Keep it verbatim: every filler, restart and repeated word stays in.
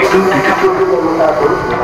Itu ditutup.